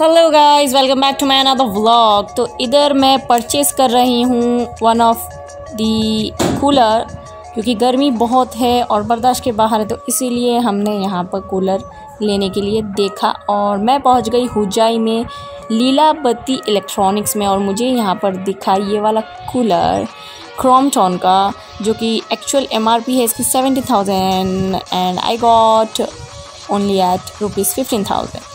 Hello guys, welcome back to my another vlog. तो इधर मैं परचेज़ कर रही हूँ वन ऑफ दी कूलर, क्योंकि गर्मी बहुत है और बर्दाश्त के बाहर है, तो इसीलिए हमने यहाँ पर कूलर लेने के लिए देखा। और मैं पहुँच गई हुजाई में, लीला बत्ती इलेक्ट्रॉनिक्स में, और मुझे यहाँ पर दिखा ये वाला कूलर क्रोमटॉन का, जो कि एक्चुअल MRP है इसकी 70,000 and I got only at rupees 15,000।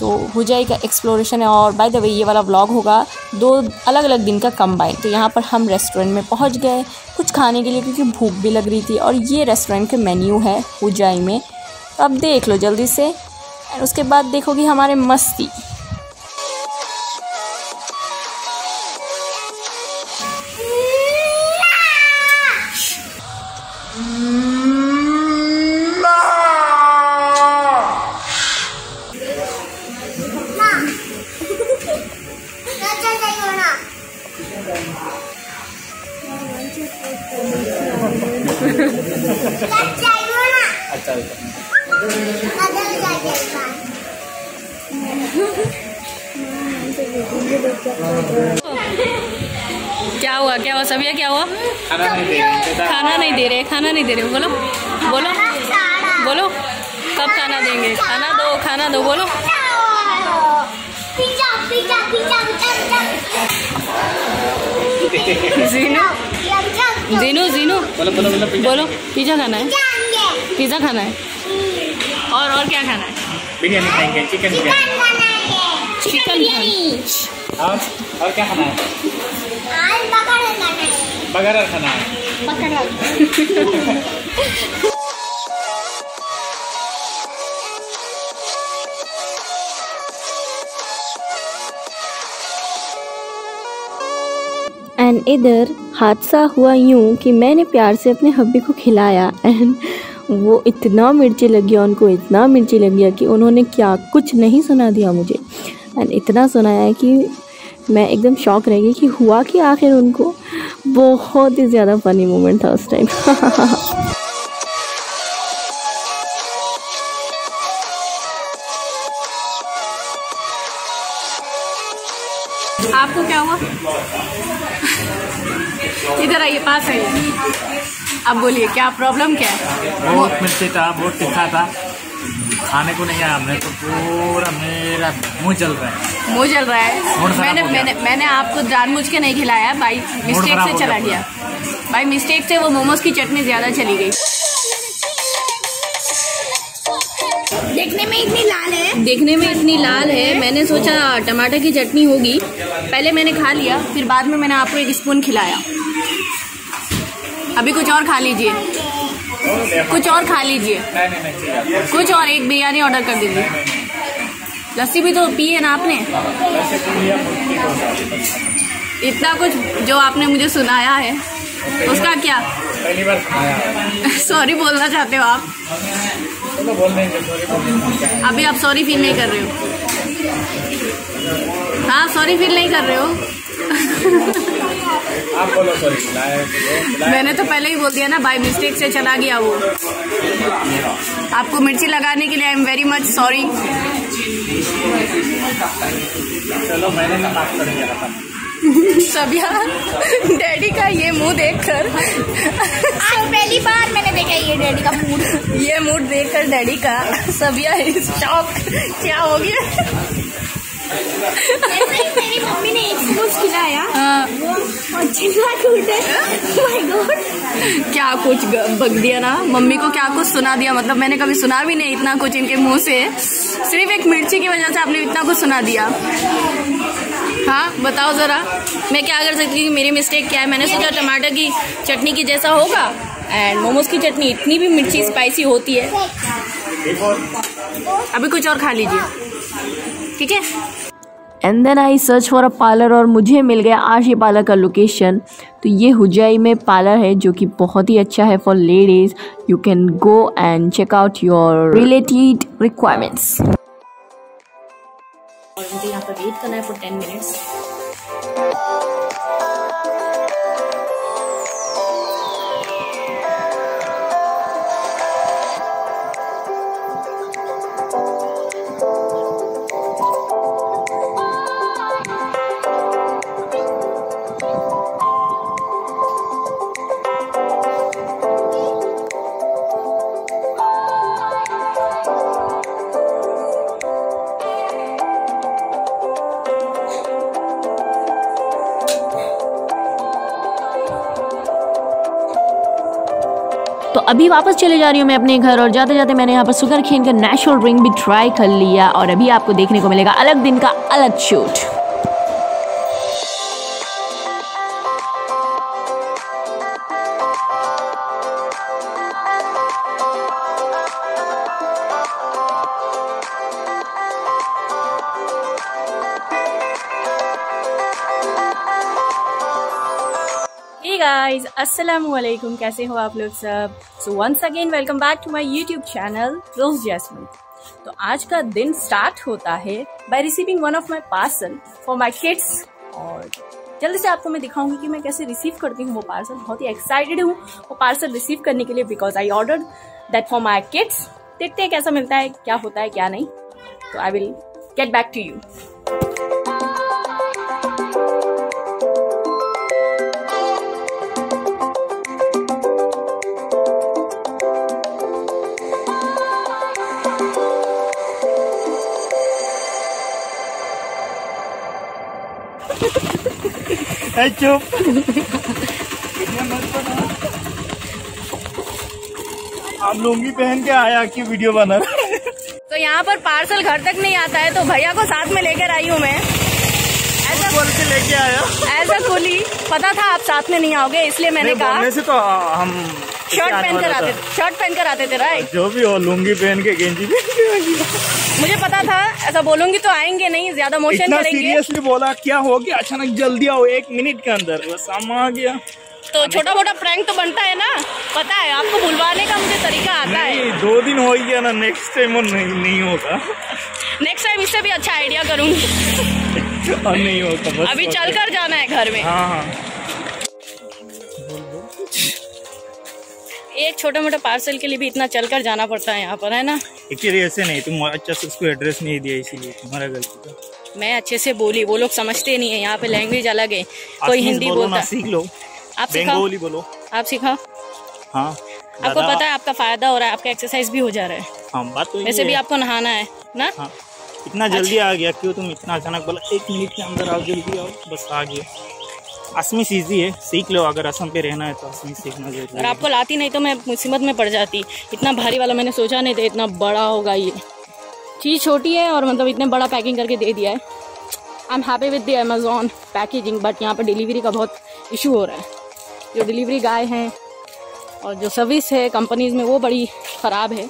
तो हुजाई का एक्सप्लोरेशन है। और बाय द वे ये वाला व्लॉग होगा दो अलग अलग दिन का कंबाइन। तो यहाँ पर हम रेस्टोरेंट में पहुँच गए कुछ खाने के लिए, क्योंकि भूख भी लग रही थी। और ये रेस्टोरेंट का मेन्यू है हुजाई में, तो अब देख लो जल्दी से, एंड उसके बाद देखोगी हमारे मस्ती। क्या हुआ, क्या हुआ सभी, क्या हुआ? खाना नहीं दे रहे। बोलो कब खाना देंगे? खाना दो बोलो। जीनू बोलो पिज़्ज़ा खाना है। और क्या खाना है? बिरयानी खाएंगे, चिकन खाना है। और क्या खाना है? बगारा खाना है। एंड इधर हादसा हुआ यूँ कि मैंने प्यार से अपने हब्बी को खिलाया, एंड वो उनको इतना मिर्ची लग गया कि उन्होंने क्या कुछ नहीं सुना दिया मुझे। एंड इतना सुनाया कि मैं एकदम शॉक रह गई कि हुआ कि आखिर उनको। बहुत ही ज़्यादा फनी मोमेंट था उस टाइम। आपको क्या हुआ? इधर आइए, पास आइए। आप बोलिए क्या प्रॉब्लम क्या है? बहुत मिर्ची था, बहुत तीखा था, खाने को नहीं आया। हमने तो पूरा मेरा मुँह जल रहा है। मैंने आपको जानबूझ के नहीं खिलाया, भाई मिस्टेक से चला गया। भाई मिस्टेक से वो मोमोज की चटनी ज़्यादा चली गई। देखने में इतनी लाल है। मैंने सोचा टमाटर की चटनी होगी, पहले मैंने खा लिया, फिर बाद में मैंने आपको एक स्पून खिलाया। अभी कुछ और खा लीजिए। कुछ और, एक बिरयानी ऑर्डर कर दीजिए। लस्सी भी तो पी है ना आपने। इतना कुछ जो आपने मुझे सुनाया है उसका क्या सॉरी बोलना चाहते हो आप? अभी आप सॉरी फील नहीं कर रहे हो? हाँ, सॉरी फील नहीं कर रहे हो? आप बोलो सॉरी। मैंने तो पहले ही बोल दिया ना, बाय मिस्टेक से चला गया वो। आपको मिर्ची लगाने के लिए I am very much sorry. चलो मैंने ना बात कर लिया था। सबिया डैडी का ये मुंह देखकर पहली बार मैंने देखा ये डैडी का मूड। ये मूड देखकर डैडी का सबिया शॉक क्या हो गया। मेरी मम्मी ने एक कुछ खिलाया क्या कुछ बक दिया ना मम्मी को, क्या कुछ सुना दिया। मतलब मैंने कभी सुना भी नहीं इतना कुछ इनके मुंह से, सिर्फ एक मिर्ची की वजह से आपने इतना कुछ सुना दिया। हाँ बताओ ज़रा, मैं क्या कर सकती हूँ, मेरी मिस्टेक क्या है? मैंने सोचा टमाटर की चटनी की जैसा होगा, एंड मोमोज की चटनी इतनी भी मिर्ची स्पाइसी होती है। अभी कुछ और खा लीजिए, ठीक है। And then I search for a parlour, और मुझे मिल गया आज ये पार्लर का लोकेशन। तो ये हुजाई में पार्लर है, जो कि बहुत ही अच्छा है for ladies. You can go and check out your related requirements. और मुझे यहाँ पर वेट करना है फॉर 10 मिनट्स। तो अभी वापस चले जा रही हूँ मैं अपने घर, और जाते जाते मैंने यहाँ पर सुगर खेन का नेचुरल ड्रिंक भी ट्राई कर लिया, और अभी आपको देखने को मिलेगा अलग दिन का अलग शूट। गाइस अस्सलामुअलैकुम, कैसे हो आप लोग सब। So once again welcome back to my YouTube channel Rose Jasmine. तो आज का दिन स्टार्ट होता है by receiving one of my parcel for my kids, और जल्दी से आपको मैं दिखाऊंगी कि मैं कैसे रिसीव करती हूँ वो पार्सल। बहुत ही एक्साइटेड हूँ वो पार्सल रिसीव करने के लिए, because I order that for my kids. देखते हैं कैसा मिलता है, क्या होता है क्या नहीं। तो I will get back to you. चुप आप लुंगी पहन के आया कि वीडियो बना। तो यहाँ पर पार्सल घर तक नहीं आता है, तो भैया को साथ में लेकर आई हूँ मैं। ऐसा बोल के लेके आया, ऐसा खुली पता था आप साथ में नहीं आओगे, इसलिए मैंने कहा। से तो हम शर्ट पहन कर आते थे राइट, जो भी हो लुंगी पहन के गेंजी पहन के। मुझे पता था ऐसा बोलूंगी तो आएंगे नहीं, ज्यादा मोशन करेंगे। सीरियसली बोला क्या हो गया, अचानक जल्दी आओ, 1 मिनट के अंदर सामान आ गया। तो छोटा मोटा प्रैंक तो बनता है ना, पता है आपको बुलवाने का मुझे तरीका आता है। 2 दिन हो गया ना, नेक्स्ट टाइम नहीं होगा। नेक्स्ट टाइम इससे भी अच्छा आइडिया करूंगी और नहीं होगा। अभी चल कर जाना है घर में। एक छोटा मोटा पार्सल के लिए भी इतना चलकर जाना पड़ता है यहाँ पर, है ना। एक्चुअली ऐसे नहीं, तुम अच्छा से उसको एड्रेस नहीं दिया, इसीलिए तुम्हारा गलती था। मैं अच्छे से बोली, वो लोग समझते नहीं है, यहाँ पे लैंग्वेज अलग है। कोई हिंदी बोलता, सीख लो आप, बंगाली बोलो आप, सिखाओ। हाँ, आपको पता है आपका फायदा हो रहा है, आपका एक्सरसाइज भी हो जा रहा है। हाँ, बात तो वैसे भी आपको नहाना है ना। इतना जल्दी आ गया क्यों तुम, इतना अचानक बोला 1 मिनट के अंदर आओ, जल्दी आओ, बस आ गया। असमी इजी है, सीख लो। अगर असम पे रहना है तो असमी सीखना जरूरी है। और आपको लाती नहीं तो मैं मुसीबत में पड़ जाती। इतना भारी वाला मैंने सोचा नहीं था इतना बड़ा होगा। ये चीज़ छोटी है और मतलब इतने बड़ा पैकिंग करके दे दिया है। I am happy with the Amazon packaging, but यहाँ पर डिलीवरी का बहुत इशू हो रहा है। जो डिलीवरी गाय हैं और जो सर्विस है कंपनीज में वो बड़ी ख़राब है।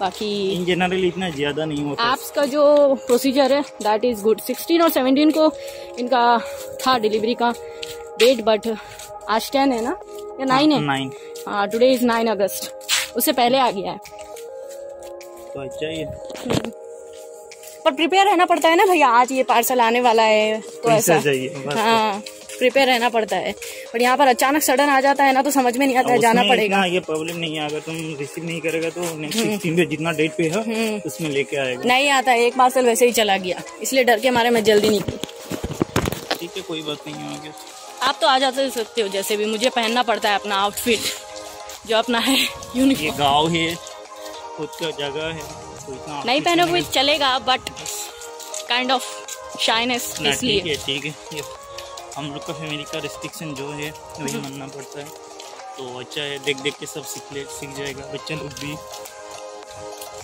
बाकी इन जनरल इतना ज़्यादा नहीं होता। ऐप्स का जो प्रोसीजर है दैट इज़ गुड। 16 और 17 को इनका था डिलीवरी का डेट, बट आज 10 है ना या 9 है। हाँ, टुडे इज 9 अगस्त, उससे पहले आ गया है तो अच्छा ही है। पर प्रिपेयर रहना पड़ता है ना भैया, आज ये पार्सल आने वाला है तो ऐसा चाहिए। हाँ, प्रिपेयर रहना पड़ता है। पर यहाँ पर अचानक सडन आ जाता है ना, तो समझ में नहीं आता है, जाना पड़ेगा। ये प्रॉब्लम नहीं है, अगर तुम रिसीव नहीं करेगा तो नेक्स्ट दिन जितना डेट पे है उसमें लेके आएगा। नहीं आता है, एक पार्सल वैसे ही चला गया, इसलिए डर के मारे मैं जल्दी निकली। ठीक है, कोई बात नहीं है, आप तो आ जाते सकते हो जैसे भी। मुझे पहनना पड़ता है अपना आउटफिट जो अपना है, यूनिफॉर्म। ये गांव है, खुद का जगह है, तो इतना नहीं पहनो कोई चलेगा, बट काइंड ऑफ शाइनेस इसलिए। ठीक है, ठीक है, हम लोग का फैमिली का रिस्ट्रिक्शन जो है वही मानना पड़ता है, तो अच्छा है। देख देख के सब सीख जाएगा, बच्चे लोग भी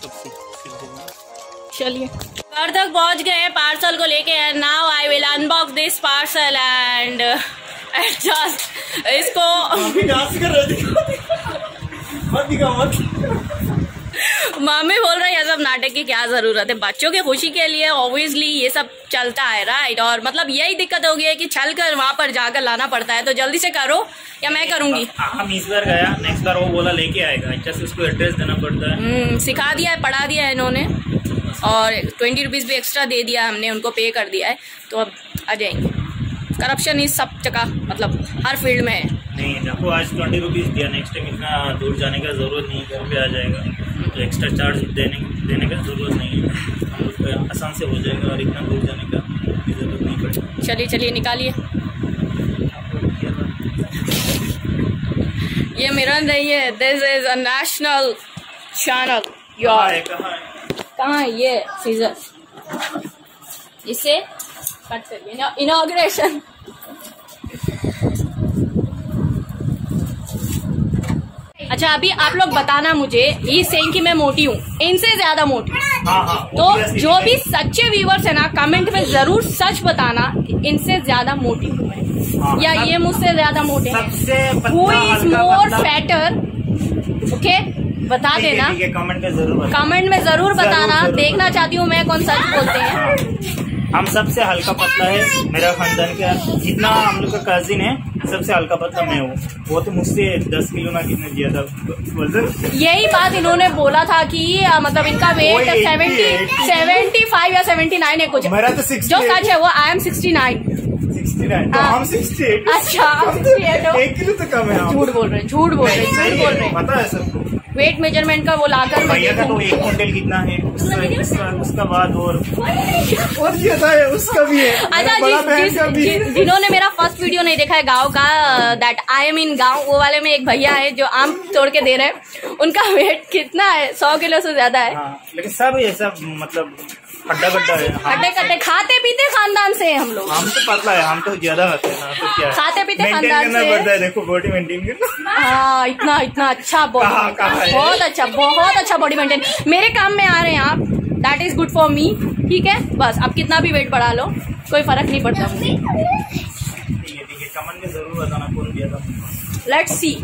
सब सीख जाएंगे। चलिए घर तक पहुँच गए पार्सल को लेके। Now I will unbox this parcel and adjust इसको। मम्मी बोल रही है सब नाटक की क्या जरूरत है, बच्चों की खुशी के लिए ऑब्वियसली ये सब चलता है राइट। और मतलब यही दिक्कत हो गई है कि छल कर वहाँ पर जाकर लाना पड़ता है, तो जल्दी से करो या मैं करूंगी। हम इस बार गया, नेक्स्ट बार वो बोला लेके आएगा, अच्छा से उसको एड्रेस देना पड़ता है। सिखा दिया है, पढ़ा दिया है इन्होंने, और 20 रुपीज़ भी एक्स्ट्रा दे दिया हमने, उनको पे कर दिया है, तो अब आ जाएंगे। करप्शन इस सब जगह मतलब हर फील्ड में है। नहीं देखो, आज 20 रुपीज़ दिया, नेक्स्ट टाइम इतना दूर जाने का ज़रूरत नहीं, घर पे आ जाएगा, तो एक्स्ट्रा चार्ज देने का ज़रूरत नहीं है। हम उसको आसान से हो जाएगा और इतना दूर जाने का ज़रूरत नहीं पड़ेगी। चलिए चलिए निकालिए। ये मेरा नहीं है, this is a national channel. कहाँ है ये सीजर, इसे कट करिए। इनॉग्रेशन अच्छा अच्छा अभी आप लोग बताना मुझे, ये सेइंग कि मैं मोटी हूँ, इनसे ज्यादा मोटी तो जो भी सच्चे व्यूवर्स है ना कमेंट में जरूर सच बताना इनसे ज्यादा मोटी हूँ मैं या ये मुझसे ज्यादा मोटे हैं, who is more fatter, okay बता देना कमेंट में जरूर बताना, देखना चाहती हूँ मैं कौन सच बोलते हैं। हम सबसे हल्का पतला है मेरा खानदान के, जितना हम लोग का कजिन है सबसे हल्का पतला मैं हूँ, वो तो मुझसे 10 किलो ना कितने ज्यादा। यही बात इन्होंने बोला था कि मतलब इनका वेट 75 या 79 है कुछ, मेरा तो 60 जो सच है वो आई एम 69। हम 68। अच्छा 1 किलो तो कम है। झूठ बोल रहे पता है सबको। वेट मेजरमेंट का वो लाकर भैया का तो 1 क्विंटल कितना है उसका बाद और भी है, उसका भी है। अच्छा जिन्होंने मेरा फर्स्ट वीडियो नहीं देखा है गांव का, दैट आई एम इन गांव, वो वाले में एक भैया है जो आम तोड़ के दे रहे हैं, उनका वेट कितना है 100 किलो से ज्यादा है। लेकिन सब ये सब मतलब खड्डा खाते पीते खानदान से हम लोग, हम तो पतला है, हम तो ज्यादा खाते हैं, खाते पीते खानदान से देखो बॉडी मेंटेन करना। हाँ इतना अच्छा बहुत अच्छा बॉडी मेंटेन, मेरे काम में आ रहे हैं आप, that is good for me, ठीक है। बस आप कितना भी वेट बढ़ा लो कोई फर्क नहीं पड़ता मुझे। कमेंट में जरूर बताना कौन दिया था, लेट्स सी।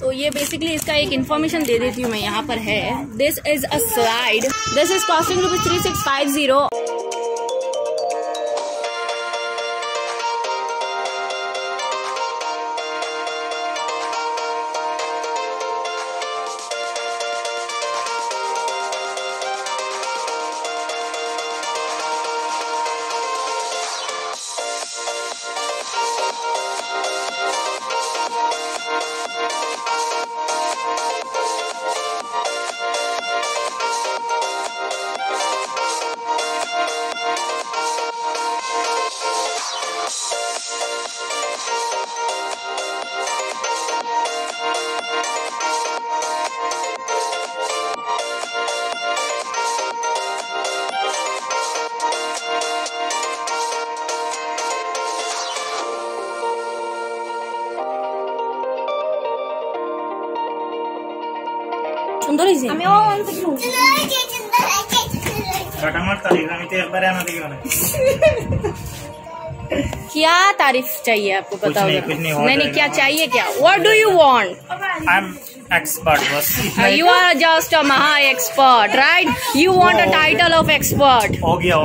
तो ये बेसिकली इसका एक इन्फॉर्मेशन दे देती हूँ मैं, यहाँ पर है this is a slide, this is costing rupees 3650। क्या तारीफ चाहिए आपको, बताओ नहीं क्या चाहिए, क्या what do you want. I am expert बस, यू आर जस्ट अ महा expert right, you want a title of expert. हो गया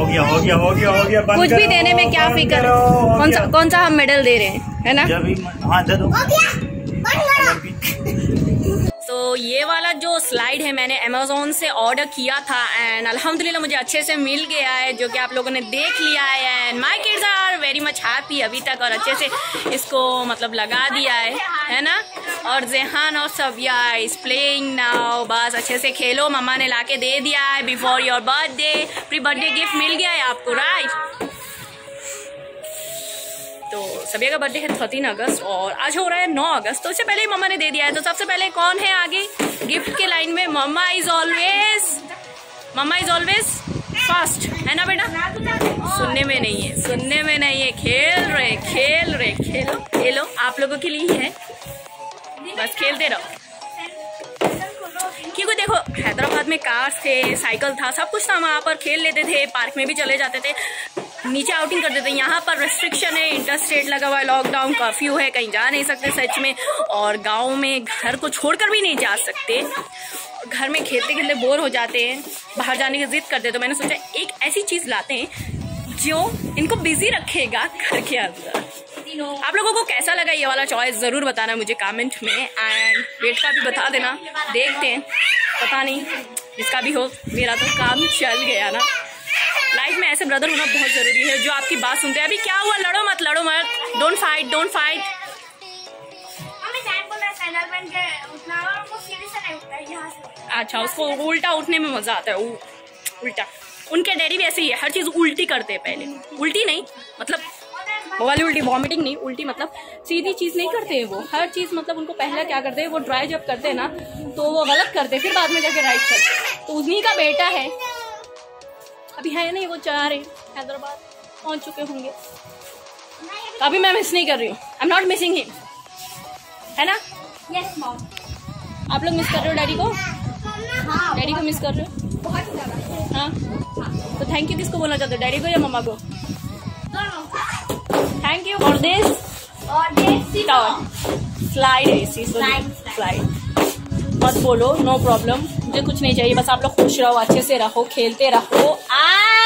कुछ भी देने में क्या फिक्र, कौन सा हम मेडल दे रहे हैं है ना। तो ये वाला जो स्लाइड है मैंने अमेजोन से ऑर्डर किया था एंड अल्हम्दुलिल्लाह मुझे अच्छे से मिल गया है, जो कि आप लोगों ने देख लिया है and my kids are very much happy अभी तक, और अच्छे से इसको मतलब लगा दिया है ना। और जेहान और सबिया इज प्लेइंग नाउ, बस अच्छे से खेलो, मम्मा ने लाके दे दिया है before your birthday, pre birthday gift मिल गया है आपको राइट। तो सबिया का बर्थडे है 13 अगस्त और आज हो रहा है 9 अगस्त, तो उससे पहले ही मम्मा ने दे दिया है। तो सबसे पहले कौन है आगे गिफ्ट के लाइन में, मम्मा इज ऑलवेज फर्स्ट है ना बेटा। सुनने में नहीं है, खेल रहे, खेलो आप लोगों के लिए है, बस खेलते रहो। क्योंकि देखो हैदराबाद में कार्स थे, साइकिल था, सब कुछ था, वहाँ पर खेल लेते थे, पार्क में भी चले जाते थे, नीचे आउटिंग करते थे। यहाँ पर रेस्ट्रिक्शन है, इंटरस्टेट लगा हुआ है, लॉकडाउन कर्फ्यू है, कहीं जा नहीं सकते सच में, और गांव में घर को छोड़कर भी नहीं जा सकते, घर में खेलते खेलते बोर हो जाते हैं, बाहर जाने की जिद करते। तो मैंने सोचा एक ऐसी चीज़ लाते हैं जो इनको बिजी रखेगा घर के अंदर। आप लोगों को कैसा लगा ये वाला चॉइस जरूर बताना मुझे कमेंट में, एंड वेट का भी बता देना, देखते हैं पता नहीं जिसका भी हो, मेरा तो काम चल गया ना। लाइफ में ऐसे ब्रदर होना बहुत जरूरी है जो आपकी बात सुनते हैं। अभी क्या हुआ, लड़ो मत, डोंट फाइट। अच्छा उसको उल्टा उठने में मजा आता है, उल्टा उनके डैडी भी ऐसे ही है, हर चीज उल्टी करते हैं, पहले उल्टी नहीं मतलब वो वाली उल्टी, वॉमिटिंग नहीं, उल्टी मतलब सीधी चीज़ नहीं करते हैं वो, हर चीज़ मतलब उनको पहला क्या करते हैं वो, ड्राई जब करते हैं ना तो वो गलत करते हैं, फिर बाद में जाके राइट करते हैं। तो उन्हीं का बेटा है, अभी है नहीं वो जा रहे हैदराबाद पहुंच चुके होंगे, अभी मैं मिस नहीं कर रही हूँ, I am not missing him. है ना? Yes mom. आप लोग मिस कर रहे हो डैडी को? हाँ, डैडी को मिस कर रहे हो बहुत ज़्यादा। हाँ? हाँ। तो थैंक यू किसको बोलना चाहते हो, डैडी को या मम्मा को? Thank you for this slide. मत बोलो नो प्रॉब्लम, मुझे कुछ नहीं चाहिए, बस आप लोग खुश रहो, अच्छे से रहो, खेलते रहो।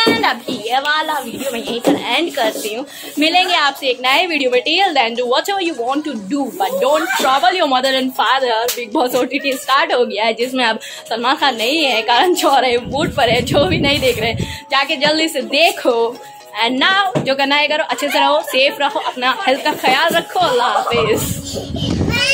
एंड अभी ये वाला वीडियो मैं यहीं पर एंड करती हूँ। मिलेंगे आपसे एक नए वीडियो में। Till then do whatever you want to do but don't trouble your mother and father. Big boss OTT start हो गया है, जिसमें अब सलमान खान नहीं है, करण जौहर है, मूड पर है। जो भी नहीं देख रहे जाके जल्दी से देखो। एंड नाउ जो करना है करो, अच्छे से रहो, सेफ रहो, अपना हेल्थ का ख्याल रखो। अल्लाह हाफिज।